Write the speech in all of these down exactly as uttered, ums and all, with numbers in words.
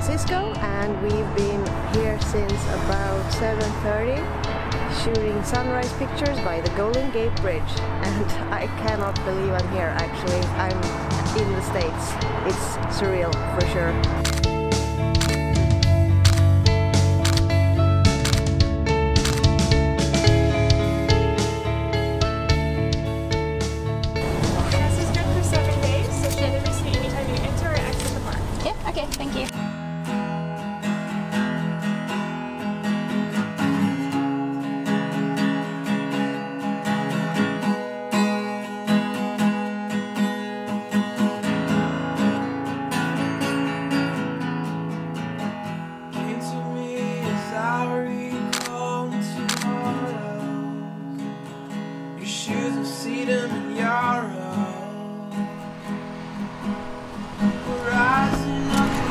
Francisco, and we've been here since about seven thirty, shooting sunrise pictures by the Golden Gate Bridge. And I cannot believe I'm here, actually. I'm in the States. It's surreal, for sure. Okay, thank you.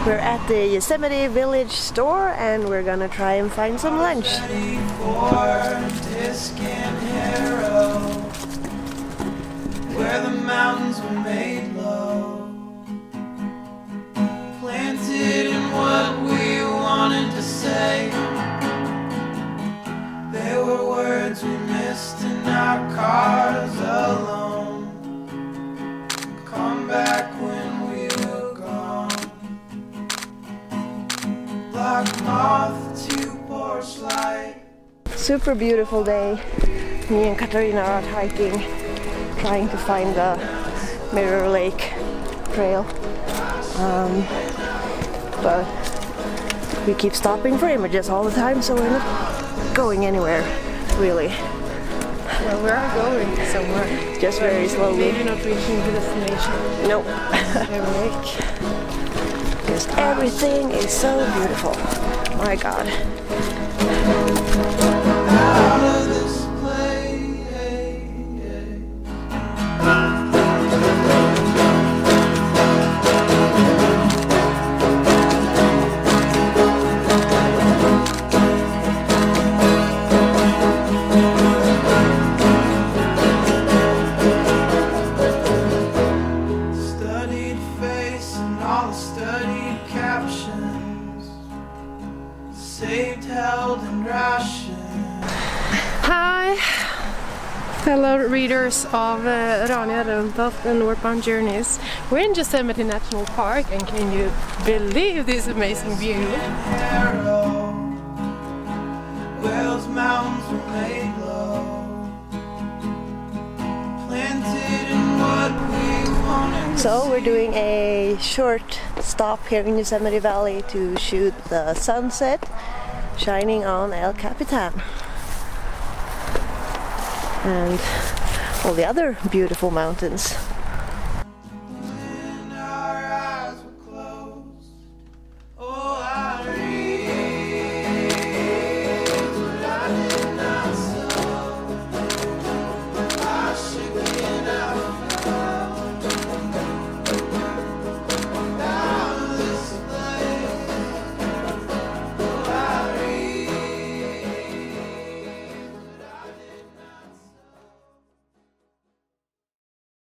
We're at the Yosemite Village store and we're gonna try and find some lunch. Where the mountains were made low, planted in what we wanted to say. There were words we missed in our cars alone. Come back when super beautiful day. Me and Katarina are out hiking, trying to find the Mirror Lake trail. Um, but we keep stopping for images all the time, so we're not going anywhere, really. Well, we are going somewhere. Just we're very slowly. Maybe not reaching the destination. Nope. Mirror Lake. Just everything is so beautiful. My God. Out of this place, studied face and all the studied captions, saved, held, and rationed. Hi, fellow readers of uh, Rania Rönntoft and Northbound Journeys. We're in Yosemite National Park, and can you believe this amazing view? Wales mountains were made low, planted in what we. So we're doing a short stop here in Yosemite Valley to shoot the sunset shining on El Capitan and all the other beautiful mountains.